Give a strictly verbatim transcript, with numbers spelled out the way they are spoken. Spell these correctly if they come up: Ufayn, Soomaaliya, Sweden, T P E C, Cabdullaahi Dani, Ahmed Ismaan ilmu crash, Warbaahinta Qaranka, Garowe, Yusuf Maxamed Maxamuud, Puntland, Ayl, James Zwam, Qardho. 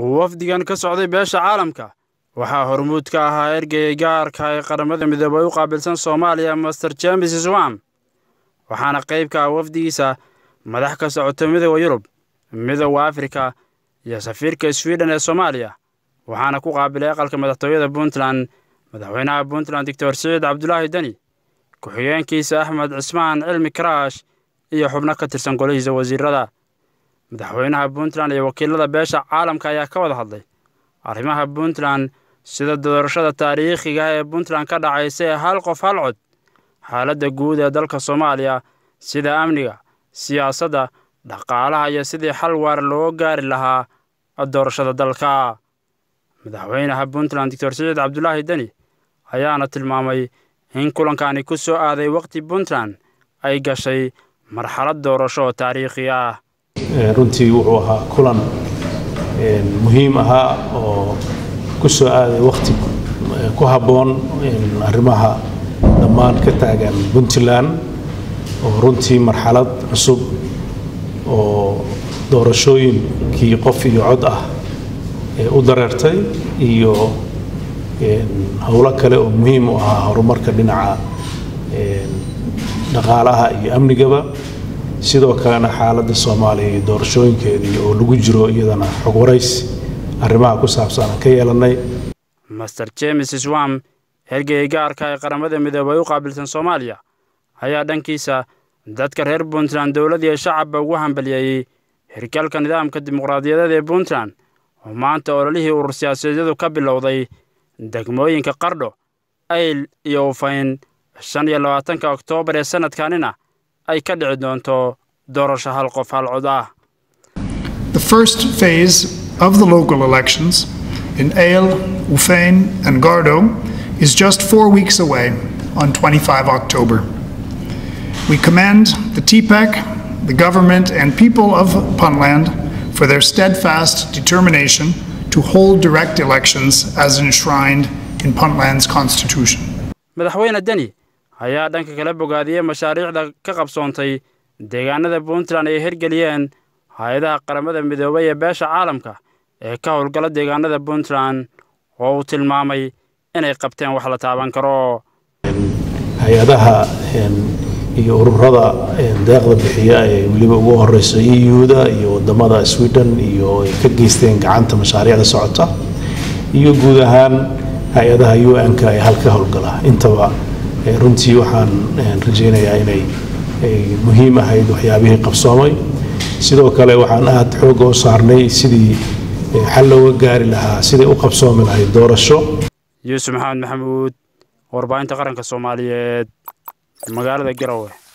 wafdigan ka socday beesha caalamka waxaa hormuud ka ahaa ergeyga gaarka ah ee qaramada midoobay u qaabilsan Soomaaliya Mister James Zwam waxaana qayb ka ah wafdigiisa madax ka socota midowga Yurub midowga Afrika iyo safiirka Sweden ee Soomaaliya waxaana ku qaabilay aqalka madaxtooyada Puntland madaxweynaha Puntland Doctor Cabdullaahi Dani ku-xigeenkiisa Ahmed Ismaan ilmu crash iyo xubno ka tirsan golahiisa wasiirada madaxweynaha Puntland iyo wakiilada beesha caalamka ayaa ka wada hadlay arrimaha Puntland sida doorashada taariikhiga ah ee Puntland ka dhacaysay hal qof hal cod xaaladda guud ee dalka Soomaaliya sida amniga siyaasadda dhaqaalaha iyo sidii xal waar loo gaari lahaa doorashada dalka madaxweynaha Puntland Doctor Cabdullaahi Dani ayaana tilmaamay in kulankaani ku soo aaday waqti Puntland ay gashay marxalad doorasho taariikhi ah runtii wuxuu ahaa kulan muhiim ah oo ku soo aaday waqti ku haboon arrimaha dhammaan ka taagan Puntland oo runtii marxalad cusub oo doorashooyinkii qof iyo cod ah u dareertay iyo hawlo kale oo muhiim u ah horumarka dhinaca dhaqaalaha iyo amnigaba sidoo kalena xaaladda Soomaaliya doorashooyinkeedii oo lagu jiro iyadana xog waraysi arrimaha ku saabsan ka yeelanay Mister James Zwam ergeyga gaarka ah ee qaramada midoobay u qaabilsan Soomaaliya ayaa dhankiisa dadka reer Puntland dawladda iyo shacabka ugu hambalyeeyay hirgalka nidaamka dimuqraadiyadeed ee Puntland oo maanta ololihii urur siyaasadeed ka bilowday degmooyinka Qardho Ayl iyo Ufayn shan iyo labaatanka Oktoobar ee sanadkanina ay ka dhici doonto doorasho hal qof hal cod ah. The first phase of the local elections in Ayl, Ufayn and Qardho is just four weeks away on twenty-fifth of October. We commend the T P E C, the government and people of Puntland for their steadfast determination to hold direct elections as enshrined in Puntland's constitution. Madaxweyne Dani ayaa dhanka kala bogaadiyay mashaariicda ka qabsoontay deegaanada Puntland ee hirgeliyeen hay'adaha qaramada midoobay ee beesha caalamka ee ka howlgala deegaanada Puntland oo uu tilmaamay inay qabteen wax la taaban karo hay'adaha iyo ururada deeqda bixiya ee waliba ugu horeysay E U-da iyo wadamada Sweden iyo ka geysteen gacanta mashaariicda socota iyo guud ahaan hay'adaha U N-ka ee halka howlgala intaba runtii waxaan rajeynayaa inay muhiim ahayd waxyaabihii qabsoomay sidoo kale waxaan aad xoog oo saarnay sidii xal looga gaari lahaa sidii u qabsoomi lahayd doorasho Yusuf Maxamed Maxamuud warbaahinta qaranka Soomaaliyeed magaalada Garowe.